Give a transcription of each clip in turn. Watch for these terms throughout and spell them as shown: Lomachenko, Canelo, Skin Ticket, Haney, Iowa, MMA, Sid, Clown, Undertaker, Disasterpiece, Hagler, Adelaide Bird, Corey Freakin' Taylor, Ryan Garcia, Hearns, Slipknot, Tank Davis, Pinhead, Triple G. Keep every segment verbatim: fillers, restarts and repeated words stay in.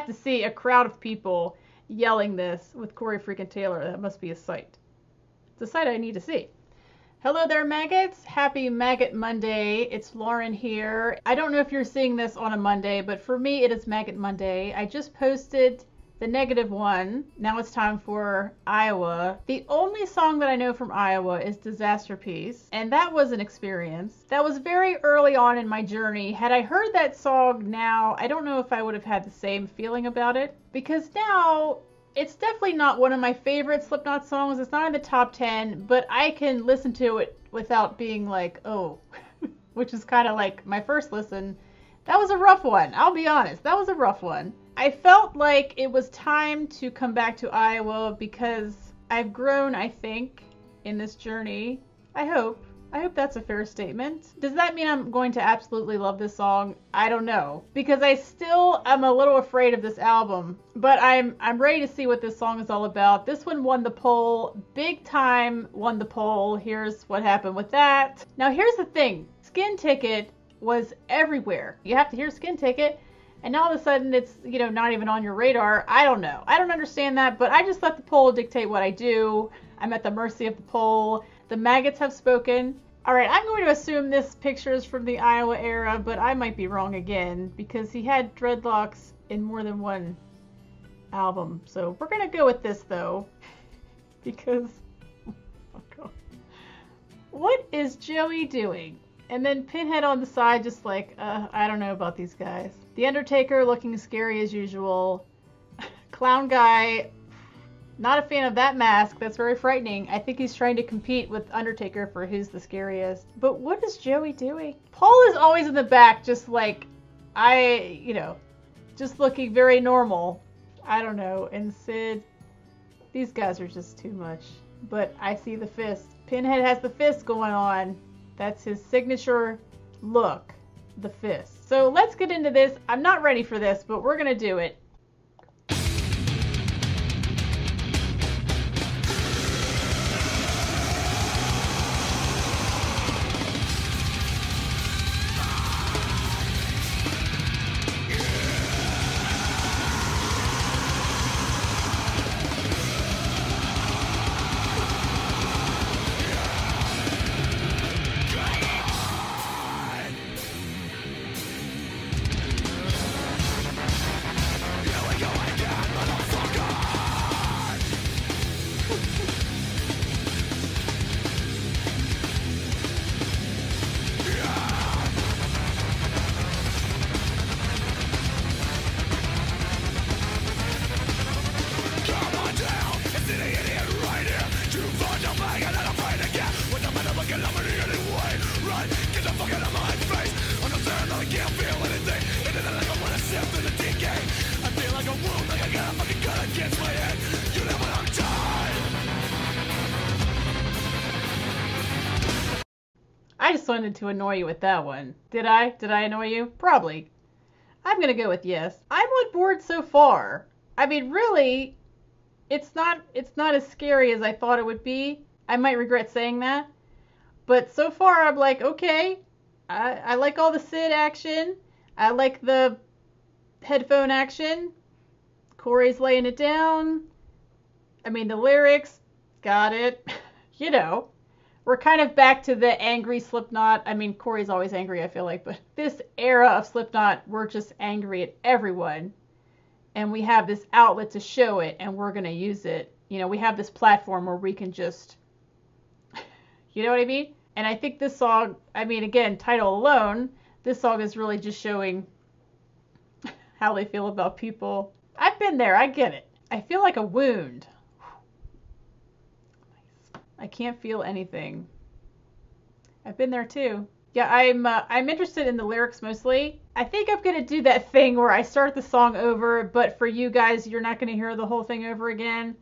had to see a crowd of people yelling this with Corey Freakin' Taylor. That must be a sight. It's a sight I need to see. Hello there, maggots. Happy Maggot Monday. It's Lauren here. I don't know if you're seeing this on a Monday, but for me, it is Maggot Monday. I just posted the negative one. Now it's time for Iowa. The only song that I know from Iowa is Disasterpiece, and that was an experience. That was very early on in my journey. Had I heard that song now, I don't know if I would have had the same feeling about it, because now it's definitely not one of my favorite Slipknot songs. It's not in the top ten, but I can listen to it without being like, oh, which is kind of like my first listen. That was a rough one. I'll be honest. That was a rough one. I felt like it was time to come back to Iowa because I've grown, I think, in this journey. I hope. I hope that's a fair statement. Does that mean I'm going to absolutely love this song? I don't know, because I still am a little afraid of this album, but I'm I'm ready to see what this song is all about. This one won the poll, big time won the poll. Here's what happened with that. Now here's the thing. Skin Ticket was everywhere. You have to hear Skin Ticket. And now all of a sudden it's, you know, not even on your radar. I don't know. I don't understand that, but I just let the poll dictate what I do. I'm at the mercy of the poll. The maggots have spoken. All right, I'm going to assume this picture is from the Iowa era, but I might be wrong again because he had dreadlocks in more than one album. So we're going to go with this though, because oh God. What is Joey doing? And then Pinhead on the side just like, uh, I don't know about these guys. The Undertaker looking scary as usual. Clown guy, not a fan of that mask. That's very frightening. I think he's trying to compete with Undertaker for who's the scariest. But what is Joey doing? Paul is always in the back just like, I, you know, just looking very normal. I don't know. And Sid, these guys are just too much. But I see the fist. Pinhead has the fist going on. That's his signature look, the fist. So let's get into this. I'm not ready for this, but we're gonna do it. I just wanted to annoy you with that one. Did I? Did I annoy you? Probably. I'm gonna go with yes. I'm on board so far. I mean, really, it's not it's not as scary as I thought it would be. I might regret saying that, but so far I'm like, okay. I, I like all the Sid action. I like the headphone action. Corey's laying it down. I mean, the lyrics, got it. You know, we're kind of back to the angry Slipknot. I mean, Corey's always angry, I feel like, but this era of Slipknot, we're just angry at everyone. And we have this outlet to show it, and we're going to use it. You know, we have this platform where we can just, you know what I mean? And I think this song, I mean, again, title alone, this song is really just showing how they feel about people. I've been there. I get it. I feel like a wound. I can't feel anything. I've been there too. Yeah, I'm uh, I'm interested in the lyrics mostly. I think I'm going to do that thing where I start the song over, but for you guys, you're not going to hear the whole thing over again.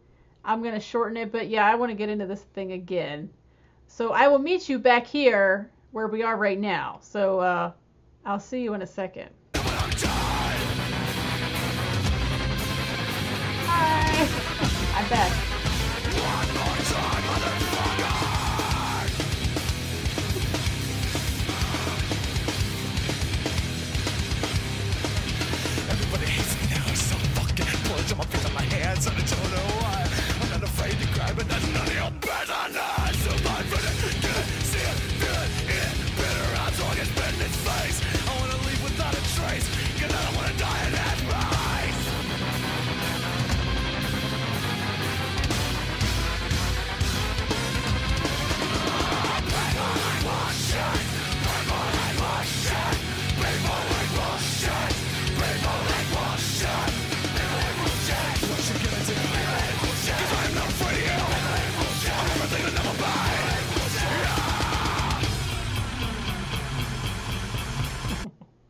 I'm going to shorten it, but yeah, I want to get into this thing again. So I will meet you back here where we are right now. So uh, I'll see you in a second. Hi. I'm back. Everybody hates me now, so touch my feet and my hands, and I don't know why. I'm not afraid to cry, but that's none of your business. So my brother, get it, see it, feel it, eat it, bitter eyes, all gets bit in its face. I wanna leave without a trace, cause I don't wanna die in that race. People like bullshit, people like bullshit, people like bullshit, people like bullshit.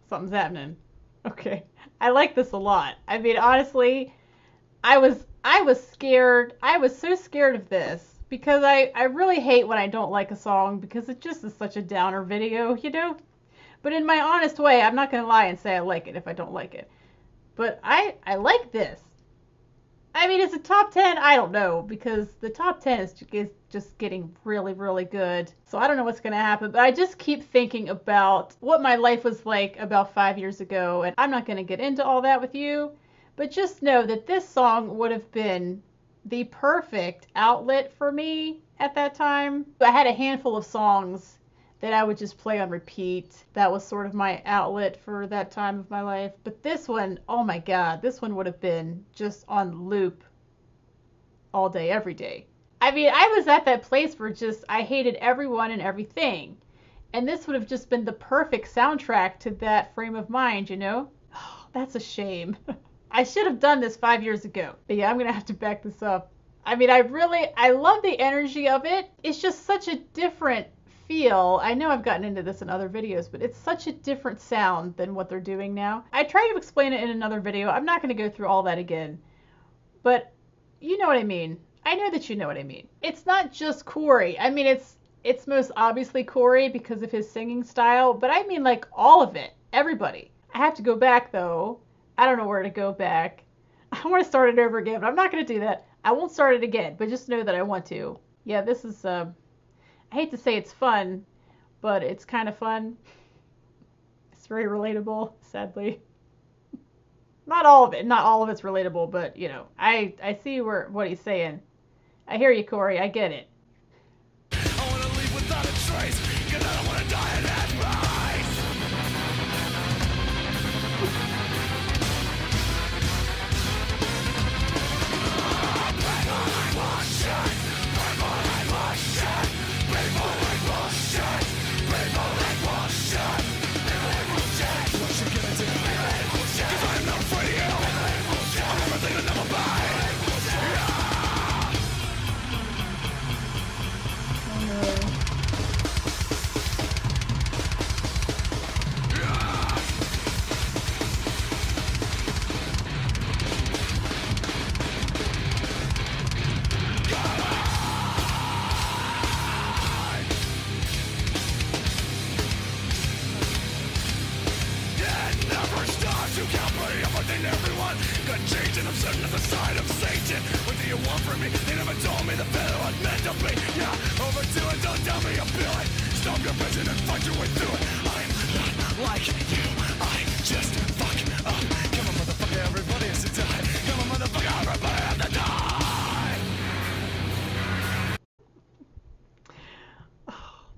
Something's happening. Okay. I like this a lot. I mean, honestly, I was I was scared. I was so scared of this because I, I really hate when I don't like a song because it just is such a downer video, you know? But in my honest way, I'm not going to lie and say I like it if I don't like it. But I, I like this. I mean, it's a top ten. I don't know, because the top ten is, is just getting really, really good. So I don't know what's going to happen, but I just keep thinking about what my life was like about five years ago. And I'm not going to get into all that with you, but just know that this song would have been the perfect outlet for me at that time. I had a handful of songs that I would just play on repeat. That was sort of my outlet for that time of my life. But this one, oh my God, this one would have been just on loop all day, every day. I mean, I was at that place where just, I hated everyone and everything. And this would have just been the perfect soundtrack to that frame of mind, you know? Oh, that's a shame. I should have done this five years ago. But yeah, I'm gonna have to back this up. I mean, I really, I love the energy of it. It's just such a different feel. I know I've gotten into this in other videos, but it's such a different sound than what they're doing now. I tried to explain it in another video. I'm not going to go through all that again, but you know what I mean. I know that you know what I mean. It's not just Corey. I mean, it's it's most obviously Corey because of his singing style, but I mean like all of it, everybody. I have to go back though. I don't know where to go back. I want to start it over again, but I'm not going to do that. I won't start it again, but just know that I want to. Yeah, this is uh, I hate to say it's fun, but it's kind of fun. It's very relatable, sadly. Not all of it. Not all of it's relatable, but, you know, I, I see where what he's saying. I hear you, Corey. I get it. I want to leave without a trace because I don't want to die in that race. People like bullshit. People like bullshit, people like bullshit, people like bullshit. What you gonna do? People like bullshit. Cause I'm not afraid of you. People like bullshit. I'm everything that never buy. People like bullshit.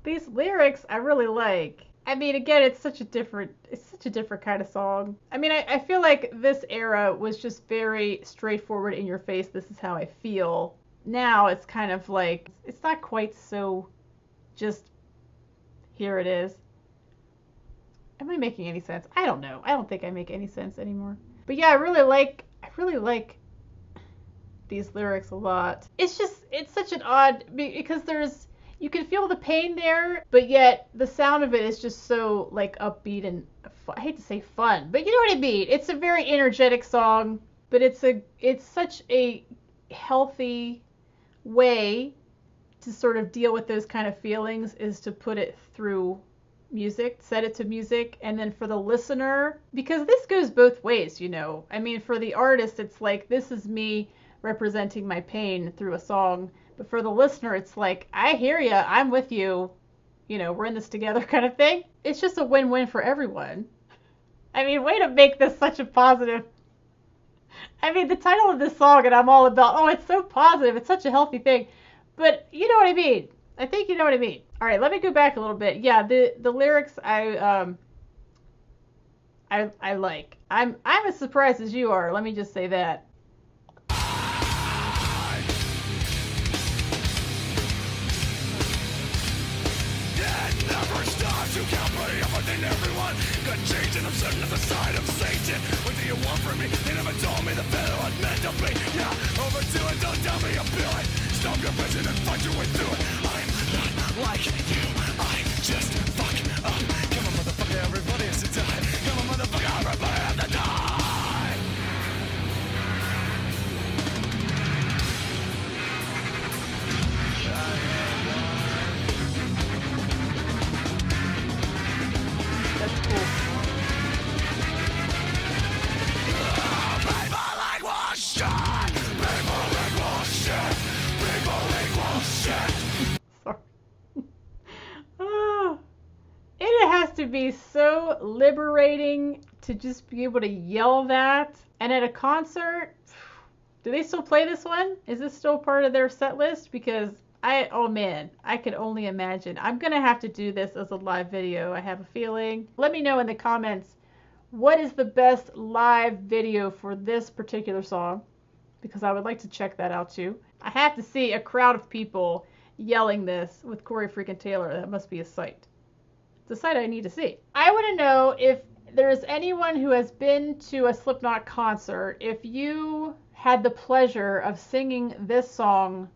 These lyrics I really like. I mean, again, it's such a different, it's such a different kind of song. I mean, I, I feel like this era was just very straightforward, in your face. This is how I feel. Now it's kind of like, it's not quite so just, here it is. Am I making any sense? I don't know. I don't think I make any sense anymore. But yeah, I really like, I really like these lyrics a lot. It's just, it's such an odd, because there's, you can feel the pain there, but yet the sound of it is just so like upbeat and fun. I hate to say fun, but you know what I mean. It's a very energetic song, but it's a it's such a healthy way to sort of deal with those kind of feelings, is to put it through music, set it to music, and then for the listener, because this goes both ways, you know. I mean, for the artist, it's like, this is me representing my pain through a song. But for the listener, it's like, I hear you, I'm with you, you know, we're in this together kind of thing. It's just a win-win for everyone. I mean, way to make this such a positive. I I mean, the title of this song, and I'm all about, oh, it's so positive. It's such a healthy thing. But you know what I mean. I think you know what I mean. All right, let me go back a little bit. Yeah, the, the lyrics I um I I like. I'm I'm as surprised as you are. Let me just say that. You can't play everything, everyone got changing. I'm sitting at the side of Satan. What do you want from me? They never told me the fellow had meant to be. Yeah, overdo it, don't tell me you feel it. Stop your vision and fight your way through it. I'm not like you, I just fuck up. Come on, motherfucker, everybody has to die. Come on, motherfucker, everybody has to die. I be so liberating to just be able to yell that. And at a concert, do they still play this one? Is this still part of their set list? Because I, oh man, I can only imagine. I'm gonna have to do this as a live video, I have a feeling. Let me know in the comments, what is the best live video for this particular song? Because I would like to check that out too. I have to see a crowd of people yelling this with Corey Freakin' Taylor. That must be a sight. The site I need to see. I want to know if there's anyone who has been to a Slipknot concert, if you had the pleasure of singing this song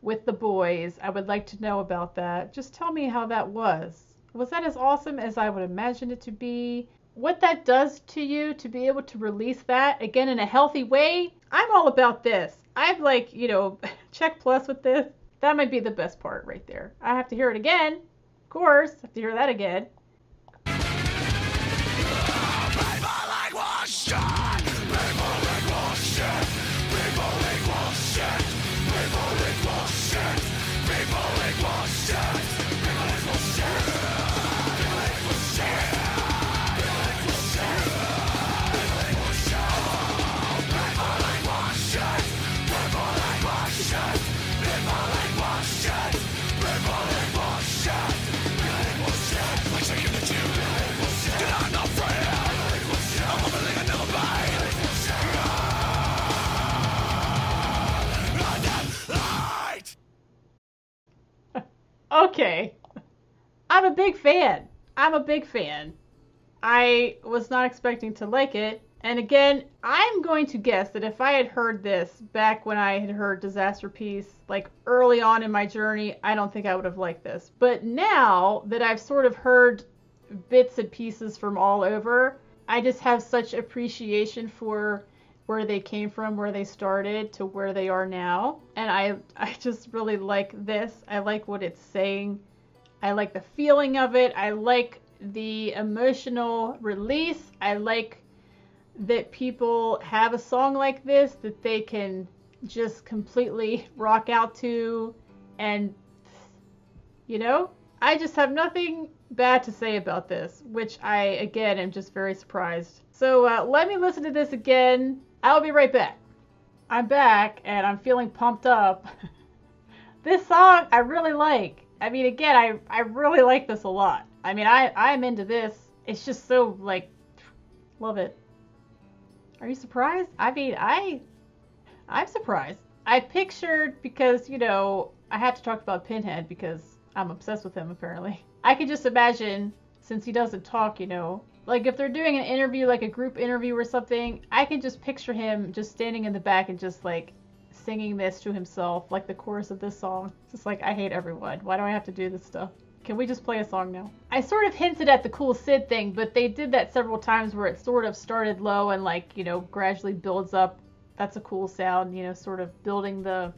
with the boys. I would like to know about that. Just tell me how that was. Was that as awesome as I would imagine it to be? What that does to you to be able to release that again in a healthy way? I'm all about this. I've like, you know, check plus with this. That might be the best part right there. I have to hear it again. Of course, have to hear that again. Okay, I'm a big fan. I'm a big fan. I was not expecting to like it. And again, I'm going to guess that if I had heard this back when I had heard Disasterpiece, like early on in my journey, I don't think I would have liked this. But now that I've sort of heard bits and pieces from all over, I just have such appreciation for where they came from, where they started, to where they are now. And I I just really like this. I like what it's saying. I like the feeling of it. I like the emotional release. I like that people have a song like this that they can just completely rock out to. And, you know, I just have nothing bad to say about this, which I, again, am just very surprised. So uh, let me listen to this again. I'll be right back. I'm back and I'm feeling pumped up. This song I really like. I mean, again, I, I really like this a lot. I mean, I, I'm into this. It's just so, like, love it. Are you surprised? I mean, I, I'm surprised. I pictured, because, you know, I had to talk about Pinhead because I'm obsessed with him, apparently. I could just imagine, since he doesn't talk, you know, like if they're doing an interview, like a group interview or something, I can just picture him just standing in the back and just like singing this to himself, like the chorus of this song. Just like, I hate everyone. Why do I have to do this stuff? Can we just play a song now? I sort of hinted at the cool Sid thing, but they did that several times where it sort of started low and like, you know, gradually builds up. That's a cool sound, you know, sort of building the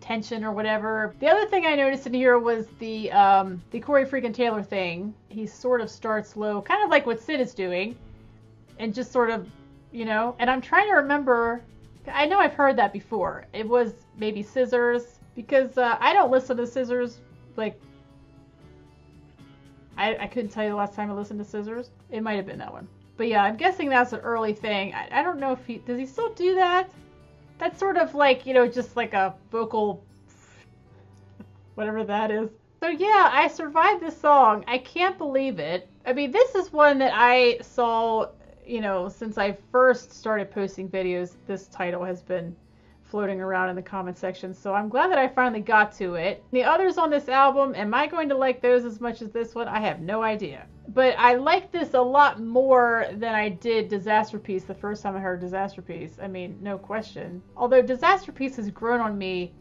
tension or whatever. The other thing I noticed in here was the um, the Corey Freakin' Taylor thing. He sort of starts low, kind of like what Sid is doing, and just sort of, you know, and I'm trying to remember, I know I've heard that before. It was maybe Scissors, because uh, I don't listen to Scissors, like, I, I couldn't tell you the last time I listened to Scissors. It might have been that one. But yeah, I'm guessing that's an early thing. I, I don't know if he, does he still do that? That's sort of like, you know, just like a vocal, whatever that is. So yeah, I survived this song. I can't believe it. I mean, this is one that I saw, you know, since I first started posting videos, this title has been floating around in the comment section. So I'm glad that I finally got to it. The others on this album, am I going to like those as much as this one? I have no idea. But I like this a lot more than I did Disasterpiece the first time I heard Disasterpiece. I mean, no question. Although Disasterpiece has grown on me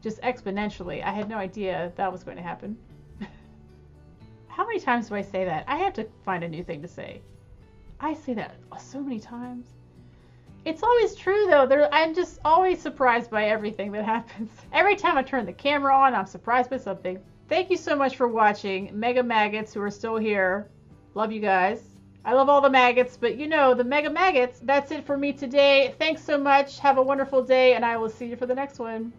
just exponentially. I had no idea that was going to happen. How many times do I say that? I have to find a new thing to say. I say that so many times. It's always true though. There, I'm just always surprised by everything that happens. Every time I turn the camera on, I'm surprised by something. Thank you so much for watching. Mega Maggots who are still here. Love you guys. I love all the maggots, but you know, the Mega Maggots. That's it for me today. Thanks so much. Have a wonderful day, and I will see you for the next one.